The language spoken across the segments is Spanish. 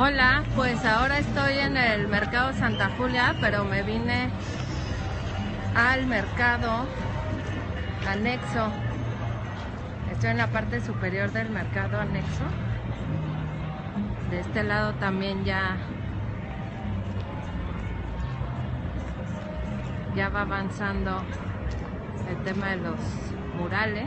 Hola, pues ahora estoy en el Mercado Santa Julia, pero me vine al mercado anexo. Estoy en la parte superior del mercado anexo. De este lado también ya va avanzando el tema de los murales.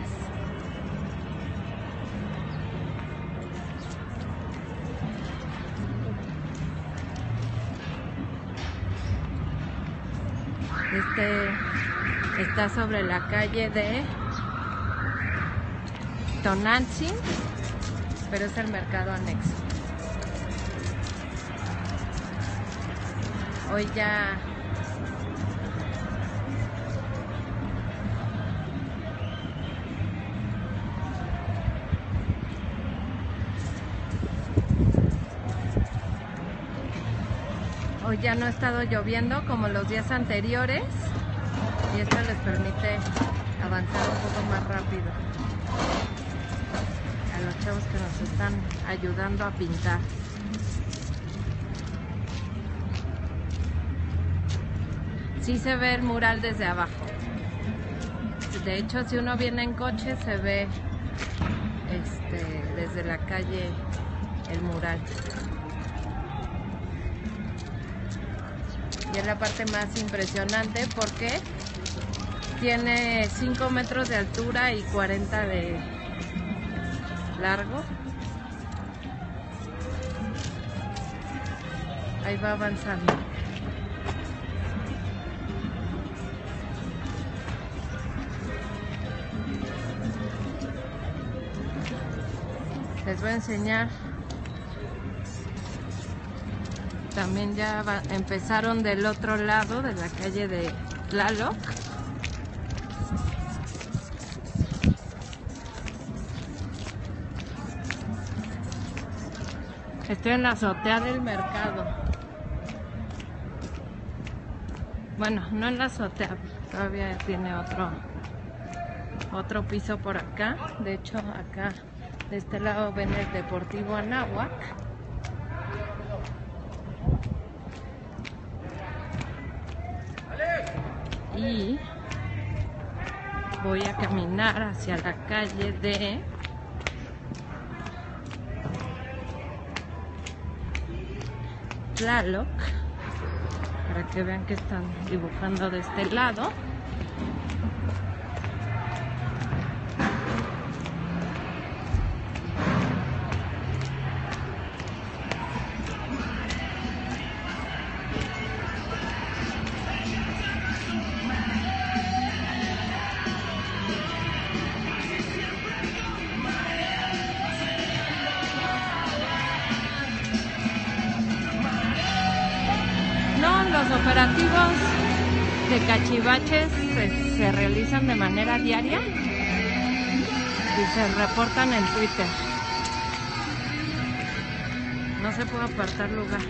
Este está sobre la calle de Tonantzin, pero es el mercado anexo. Hoy ya no ha estado lloviendo como los días anteriores, y esto les permite avanzar un poco más rápido a los chavos que nos están ayudando a pintar. Sí se ve el mural desde abajo. De hecho, si uno viene en coche se ve desde la calle el mural. Y es la parte más impresionante porque tiene 5 metros de altura y 40 de largo. Ahí va avanzando. Les voy a enseñar. También ya empezaron del otro lado de la calle de Tlaloc. Estoy en la azotea del mercado. Bueno, no en la azotea, todavía tiene otro piso por acá. De hecho, acá de este lado ven el Deportivo Anáhuac. Y voy a caminar hacia la calle de Tlaloc para que vean que están dibujando de este lado. Operativos de cachivaches se realizan de manera diaria y se reportan en Twitter. No se puede apartar lugar.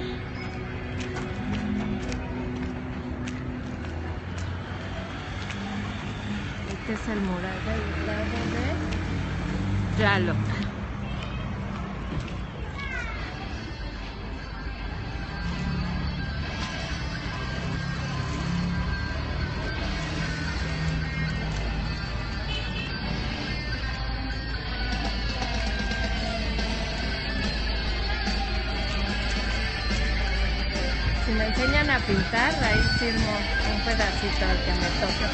Este es el mural del lado de Tlaloc. Si me enseñan a pintar, ahí firmo un pedacito al que me toque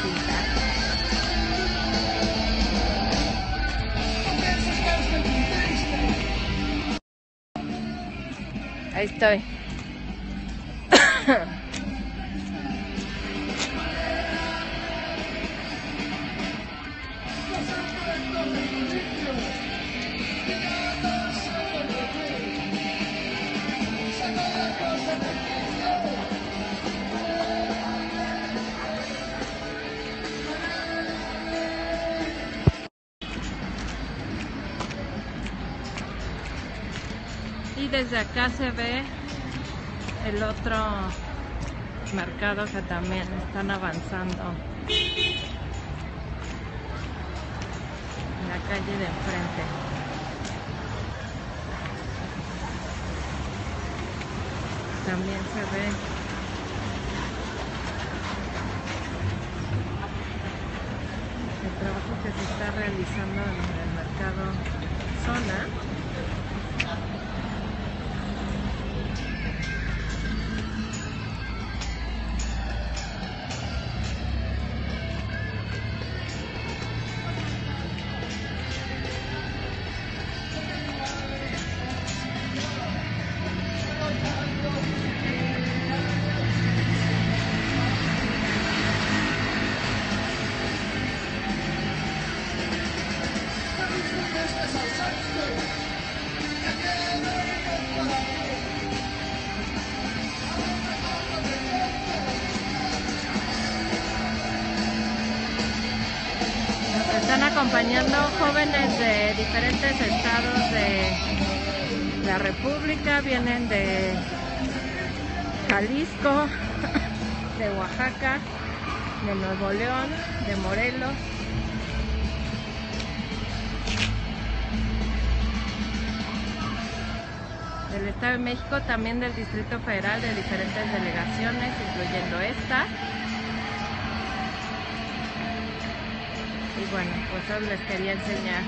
pintar. Ahí estoy. Desde acá se ve el otro mercado que también están avanzando en la calle de enfrente. también se ve. El trabajo que se está realizando en el mercado Zona. Acompañando jóvenes de diferentes estados de la República, vienen de Jalisco, de Oaxaca, de Nuevo León, de Morelos. Del Estado de México, también del Distrito Federal, de diferentes delegaciones, incluyendo esta. Y bueno, pues hoy les quería enseñar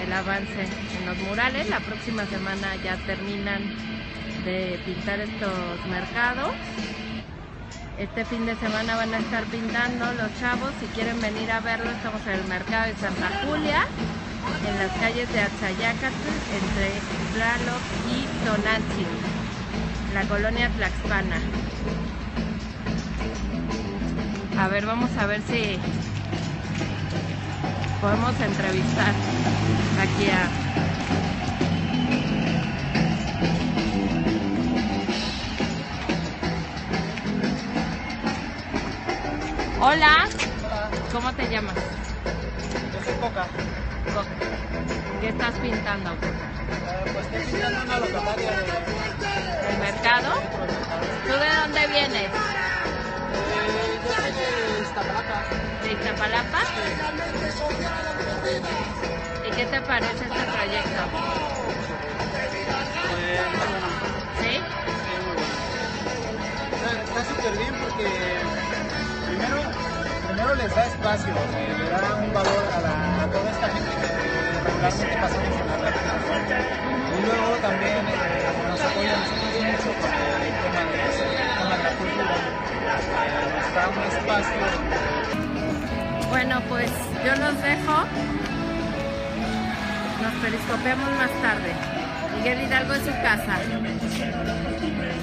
el avance en los murales. La próxima semana ya terminan de pintar estos mercados. Este fin de semana van a estar pintando los chavos. Si quieren venir a verlo, estamos en el mercado de Santa Julia, en las calles de Atzayacas, entre Tlaloc y Tonantzin, la colonia Tlaxpana. A ver, vamos a ver si podemos entrevistar aquí a... Hola. Hola. ¿Cómo te llamas? Yo soy Coca. ¿Qué estás pintando, Coca? Pues estoy pintando una locataria del mercado. ¿Tú de dónde vienes? Yo soy de Iztapalapa. ¿De Iztapalapa? Sí. ¿Y qué te parece este proyecto? Muy bien. ¿Sí? Sí, muy bien. Está súper bien porque primero les da espacio, le da un valor a toda esta gente que regularmente pasa por la plataforma. Y luego también nos apoyan mucho con el tema de la cultura. Bueno, pues yo los dejo. Nos periscopeamos más tarde. Miguel Hidalgo en su casa.